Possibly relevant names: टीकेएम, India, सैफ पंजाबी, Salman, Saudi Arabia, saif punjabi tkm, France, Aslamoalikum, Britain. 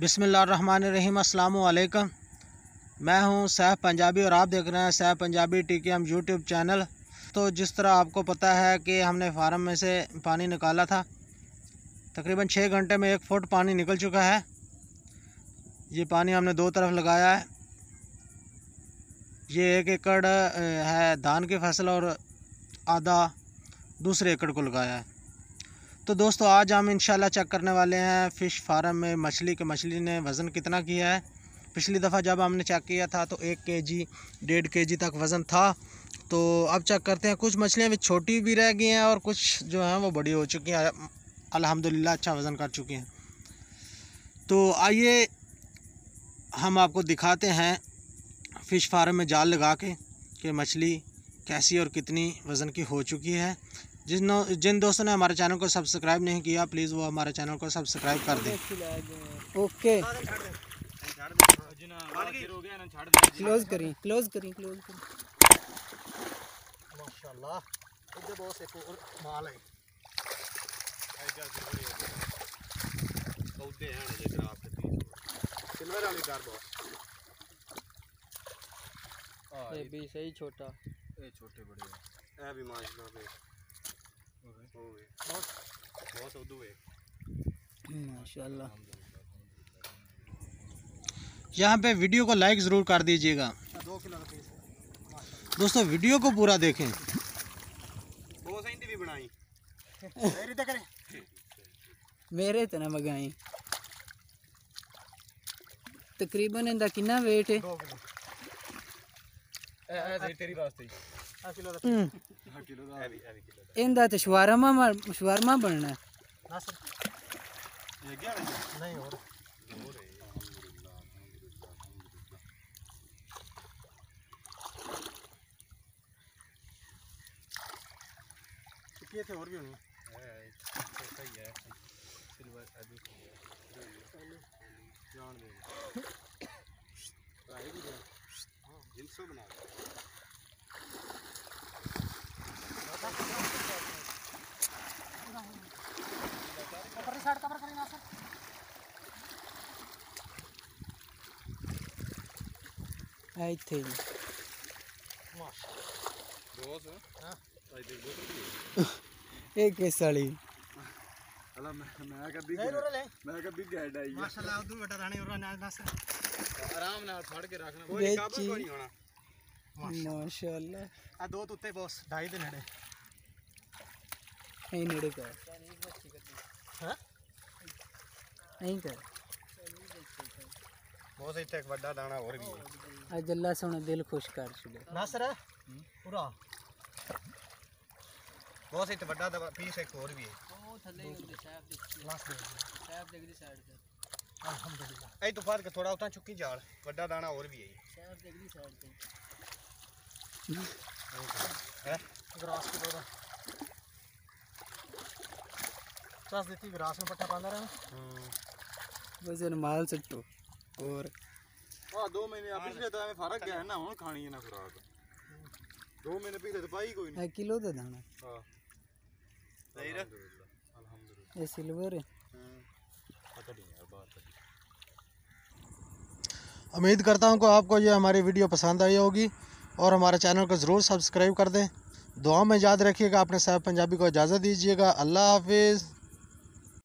बिस्मिल्लाहिर्रहमानिर्रहीम। अस्सलाम वालेकुम, मैं हूं सैफ पंजाबी और आप देख रहे हैं सैफ पंजाबी टीकेएम YouTube channel. तो जिस तरह आपको पता है कि हमने फार्म में से पानी निकाला था, तकरीबन 6 घंटे में 1 फुट पानी निकल चुका है। ये पानी हमने 2 तरफ लगाया है। ये 1 एकड़ है धान की फसल और आधा दूसरे एकड़ को लगाया है। तो दोस्तों, आज हम इंशाल्लाह चेक करने वाले हैं फ़िश फार्म में मछली ने वज़न कितना किया है। पिछली दफ़ा जब हमने चेक किया था तो 1 केजी 1.5 केजी तक वज़न था। तो अब चेक करते हैं, कुछ मछलियाँ भी छोटी भी रह गई हैं और कुछ जो हैं वो बड़ी हो चुकी हैं, अल्हम्दुलिल्लाह अच्छा वज़न कर चुकी हैं। तो आइए हम आपको दिखाते हैं फ़िश फार्म में जाल लगा के कि मछली कैसी और कितनी वज़न की हो चुकी है। जिन दोस्तों ने हमारे चैनल को सब्सक्राइब नहीं किया, प्लीज़ वो हमारे चैनल को सब्सक्राइब कर दें। ओके, क्लोज करें माशाल्लाह। सही छोटा छोटे बड़े भी माशाल्लाह बहुत माशाल्लाह। यहाँ पे वीडियो को लाइक ज़रूर कर दीजिएगा दोस्तों, वीडियो को पूरा देखें। भी बनाई मेरे इतना मंगाई तकरीबन इनका कितना वेट है। इनका तो शवारमा बनना है। आई थे एक साली अल्लाह मैं कभी गेट आई माशाल्लाह। उधर बटा रानी और नास आराम नाल फाड़ के रखना, कोई काबू को नहीं होना माशाल्लाह। आ 2 तूते बॉस 2.5 दे नेड़े नहीं नेड़े का हां नहीं कर बहुत ही तक बड़ा दाना और भी है। आज अल्लाह सोने दिल खुश कर चुके नासर है पूरा बहुत ही तक बड़ा दबा पीस एक और भी है। वो थल्ले साहब देख दी साइड पे अल्हम्दुलिल्लाह। ए तो फाड़ के थोड़ा उठा चुकी जाल बड़ा दाना और भी है साहब देख दी साइड पे है ग्रास की थोड़ा ग्रास देती ग्रास में पट्टा बांधा रहा वजन माल से तो और हां 2 महीने पिछले तो में फर्क गया है ना। हुन खानी है ना खुराक 2 महीने पीले तो पाई कोई नहीं। 1 किलो तो दाना हां सही रहा अल्हम्दुलिल्लाह। ये सिल्वर है पता नहीं यार बात। उम्मीद करता हूं कि आपको ये हमारी वीडियो पसंद आई होगी और हमारे चैनल को ज़रूर सब्सक्राइब कर दें। दुआ में याद रखिएगा। अपने साहब पंजाबी को इजाज़त दीजिएगा। अल्लाह हाफिज़।